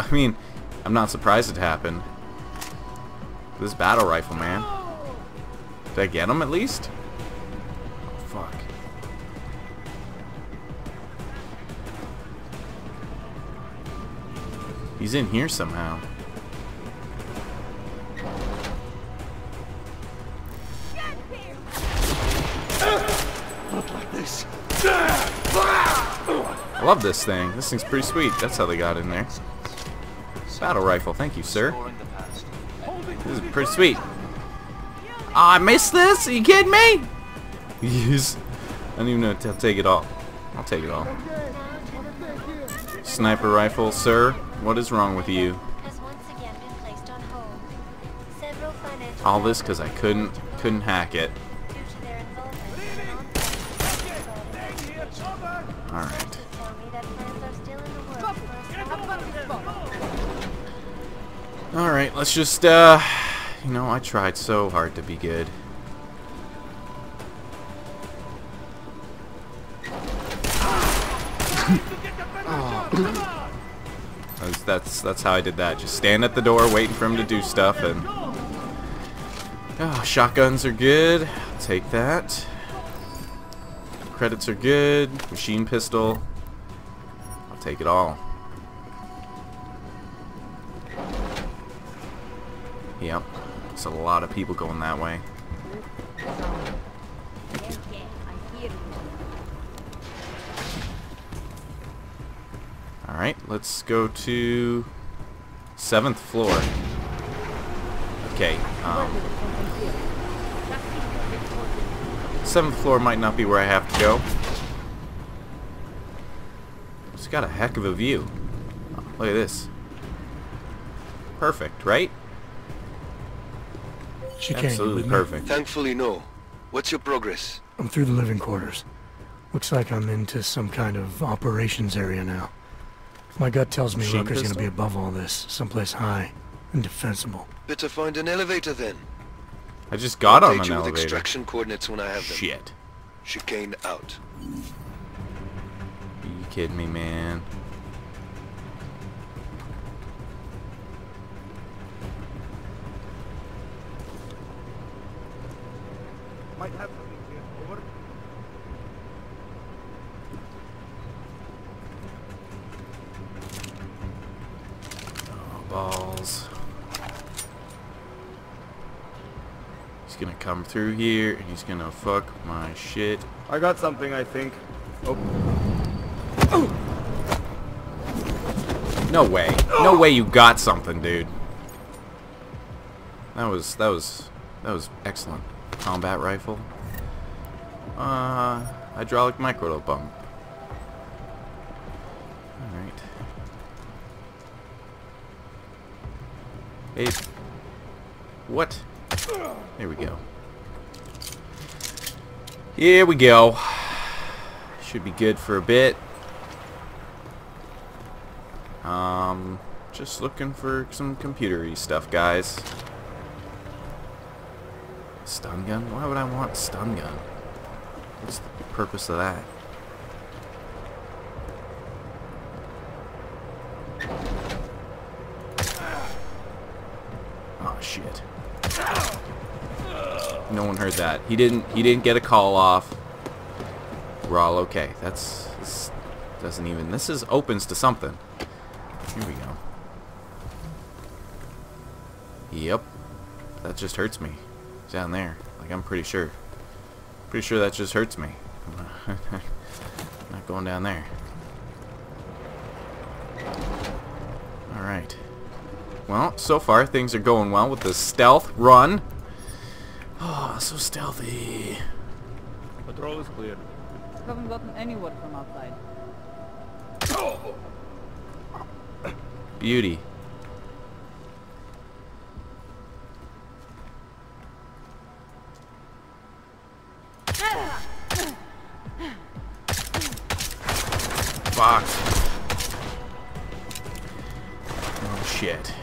I mean, I'm not surprised it happened. This battle rifle, man. Did I get him at least? Oh, fuck. He's in here somehow. Look like this. I love this thing. This thing's pretty sweet. That's how they got in there. Battle rifle. Thank you, sir. This is pretty sweet. Oh, I missed this? Are you kidding me? Yes. I don't even know if I'll take it all. I'll take it all. Sniper rifle, sir. What is wrong with you? All this because I couldn't hack it. Alright. Alright, let's just, you know, I tried so hard to be good. That's how I did that. Just stand at the door waiting for him to do stuff, and oh, shotguns are good. I'll take that. Credits are good. Machine pistol. I'll take it all. Yep. There's a lot of people going that way. Alright, let's go to 7th floor. Okay, 7th floor might not be where I have to go. It's got a heck of a view. Oh, look at this. Perfect, right? She absolutely perfect. Thankfully, no. What's your progress? I'm through the living quarters. Looks like I'm into some kind of operations area now. My gut tells me Rooker's gonna be above all this, someplace high and defensible. Better find an elevator then. I just got on an elevator. I'll update you with extraction coordinates when I have them. Shit. Chicane out. Are you kidding me, man? Might have something here. Over. Balls. He's gonna come through here and he's gonna fuck my shit. I got something, I think. Oh. No way. No way you got something, dude. That was excellent. Combat rifle. Hydraulic microdot pump. Hey, what? There we go. Here we go. Should be good for a bit. Just looking for some computery stuff, guys. Stun gun? Why would I want stun gun? What's the purpose of that? Shit. No one heard that. He didn't get a call off. We're all okay. This doesn't even... This is opens to something. Here we go. Yep. That just hurts me. It's down there. Like, I'm pretty sure. Pretty sure that just hurts me. I'm not going down there. Alright. Well, so far things are going well with the stealth run. Oh, so stealthy. Patrol is clear. We haven't gotten any word from outside. Oh. Beauty. Fuck. Oh shit.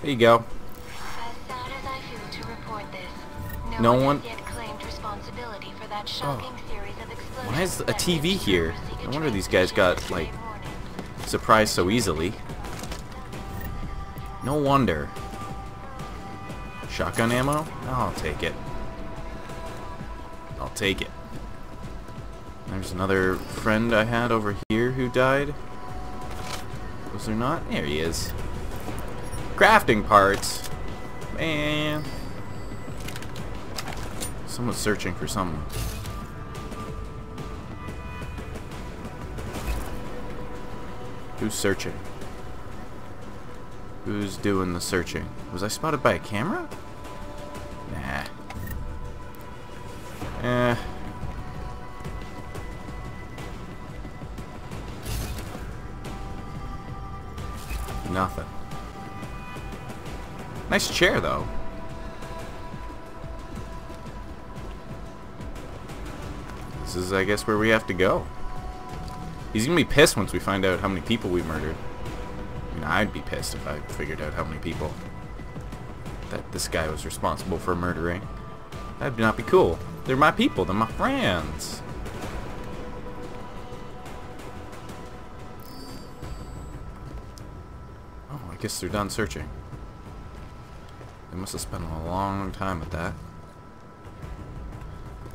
There you go. No one responsibility for that shocking series of explosions. Why is a TV here? I wonder these guys got, like, surprised so easily. No wonder. Shotgun ammo? I'll take it. I'll take it. There's another friend I had over here who died. Was there not? There he is. Crafting parts. Man. Someone's searching for someone. Who's searching? Who's doing the searching? Was I spotted by a camera? Nah. Nothing. Nice chair, though. This is, I guess, where we have to go. He's gonna be pissed once we find out how many people we murdered. I mean, I'd be pissed if I figured out how many people that this guy was responsible for murdering. That'd not be cool. They're my people. They're my friends. Oh, I guess they're done searching. They must have spent a long time at that.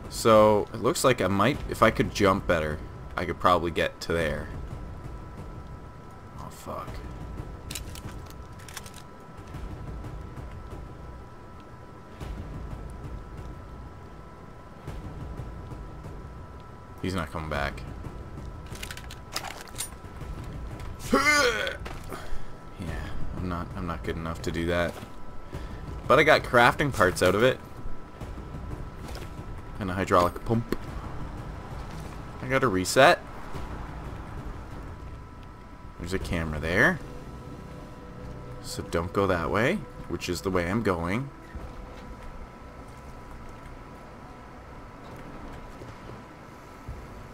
So, it looks like I might, if I could jump better, I could probably get to there. Oh, fuck. He's not coming back. Yeah, I'm not good enough to do that. But I got crafting parts out of it. And a hydraulic pump. I gotta reset. There's a camera there. So don't go that way, which is the way I'm going.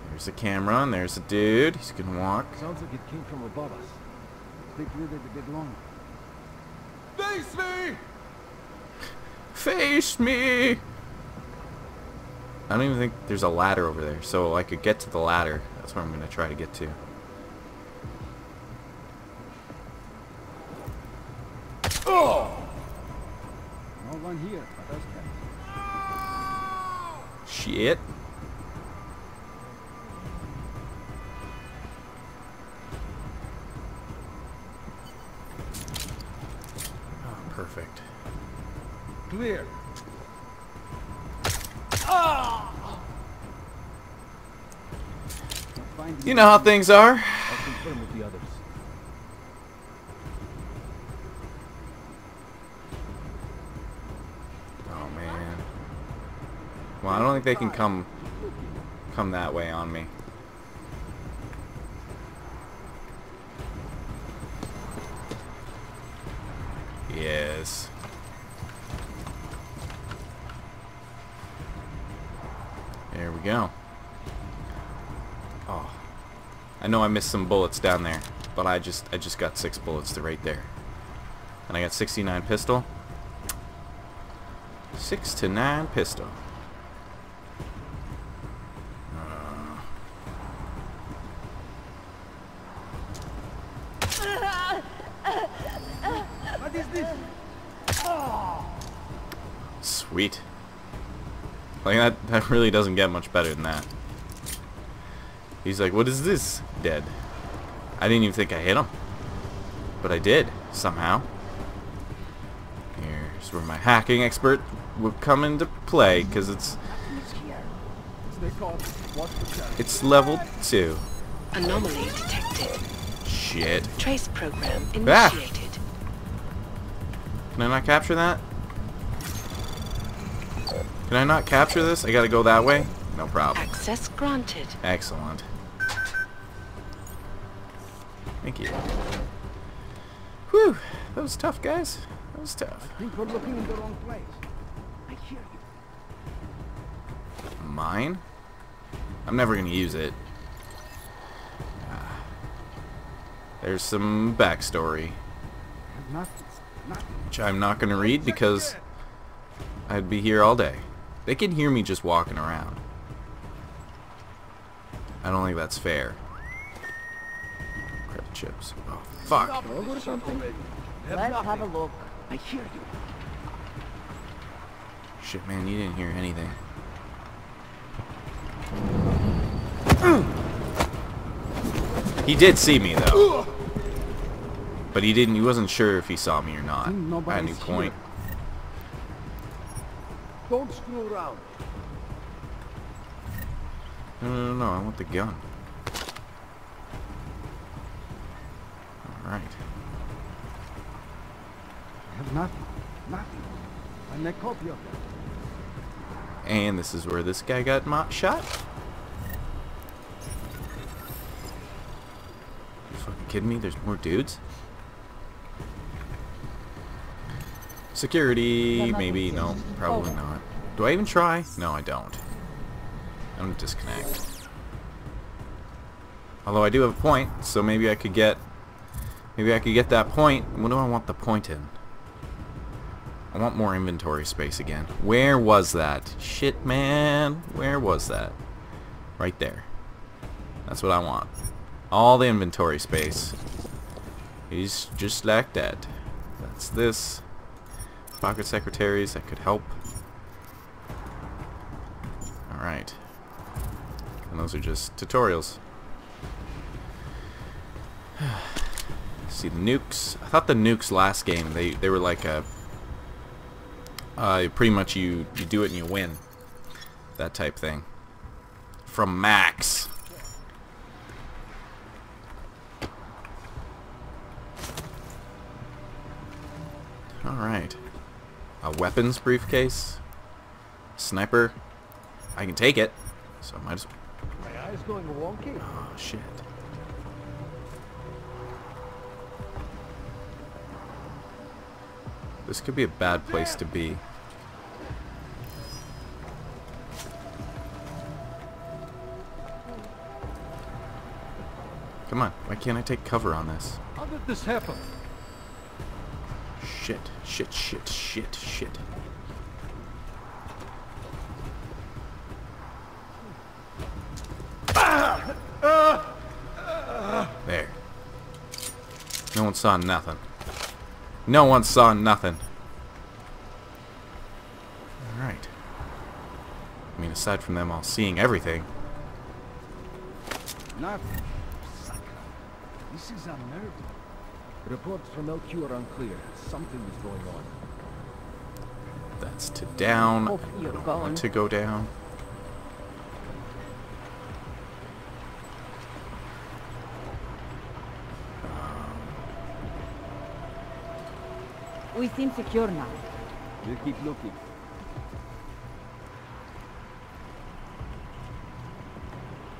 There's a camera and there's a dude. He's gonna walk. Sounds like it came from above us. They blew there to get longer. Face me! Face me! I don't even think there's a ladder over there, so I could get to the ladder. That's where I'm gonna try to get to. Oh! No one here. Shit. Oh, perfect. Clear. You know how things are. I'll confirm with the others. Oh man. Well, I don't think they can come that way on me. Yes. There we go. Oh. I know I missed some bullets down there, but I just got 6 bullets to right there. And I got 69 pistol. 6 to 9 pistol. What is this? Sweet. Like that really doesn't get much better than that. He's like, what is this? Dead. I didn't even think I hit him. But I did, somehow. Here's where my hacking expert will come into play, because it's level 2. Anomaly detected. Shit. Trace program initiated. Can I not capture that? Can I not capture this? I gotta go that way? No problem. Access granted. Excellent. Thank you. Whew. That was tough, guys. That was tough. I think we're looking in the wrong place. I hear you. Mine? I'm never going to use it. There's some backstory. Which I'm not going to read because I'd be here all day. They can hear me just walking around. I don't think that's fair. Crap chips. Oh, fuck. Can I go to something? Let's have a look. I hear you. Shit, man, you didn't hear anything. He did see me, though. But he didn't. He wasn't sure if he saw me or not at any point. Don't screw around. No, I want the gun. Alright. I have nothing. Nothing. And a copy of that. And this is where this guy got shot? You fucking kidding me? There's more dudes? Security, maybe, no, probably not. Do I even try? No, I don't. I'm gonna disconnect. Although I do have a point, so maybe I could get that point. What do I want the point in? I want more inventory space again. Where was that? Shit, man. Where was that? Right there. That's what I want. All the inventory space. He's just like that. That's this. Pocket secretaries, that could help. Alright. And those are just tutorials. See the nukes. I thought the nukes last game, they were like a... pretty much you do it and you win. That type thing. From Max. Alright. A weapons briefcase, sniper. I can take it, so I might as well. My eye's going wonky. Oh shit! This could be a bad place to be. Come on! Why can't I take cover on this? How did this happen? Shit, shit, shit, shit, shit. There. No one saw nothing. No one saw nothing. Alright. I mean, aside from them all seeing everything. Nothing. This is unnerving. Reports from LQ are unclear. Something is going on. That's to down. I don't want to go down. We seem secure now. We'll keep looking.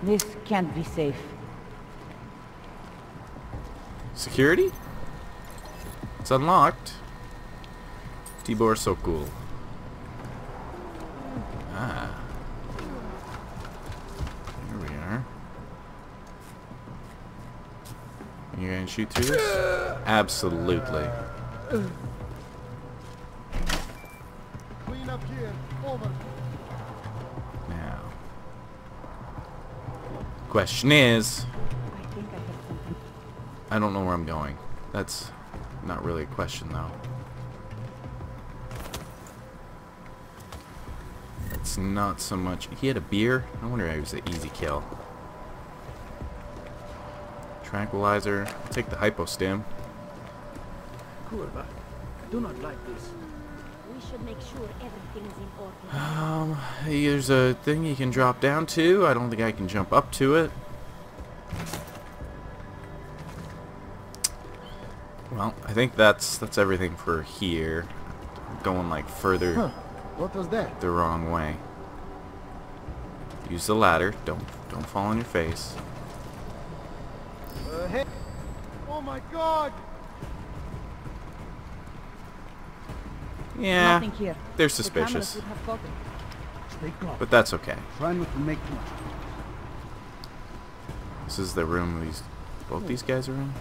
This can't be safe. Security? It's unlocked. Tibor Sokol. Ah. Here we are. Are you gonna shoot through this? Absolutely. Clean up here. Over. Now. Question is, I don't know where I'm going. That's not really a question, though. That's not so much. He had a beer? I wonder if it was an easy kill. Tranquilizer. I'll take the hypostim. Kurva, I do not like this. We should make sure everything's in order. There's a thing you can drop down to. I don't think I can jump up to it. Well, I think that's everything for here. I'm going like further. Huh. What was that? The wrong way. Use the ladder. Don't fall on your face. Hey. Oh my God! Yeah. Nothing here. They're suspicious. But that's okay. This is the room both these guys are in.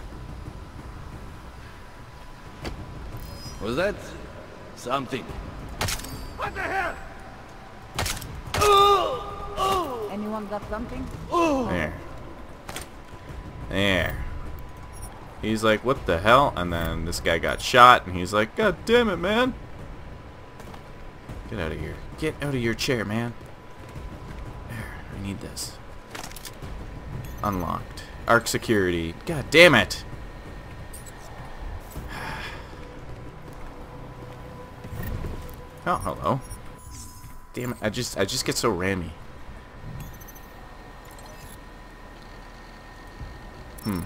Was that something? What the hell? Someone got something? Oh. There. There. He's like, what the hell? And then this guy got shot, and he's like, God damn it, man. Get out of here. Get out of your chair, man. There. I need this. Unlocked. Arc security. God damn it. Oh, hello. Damn it. I just get so rammy. Hmm.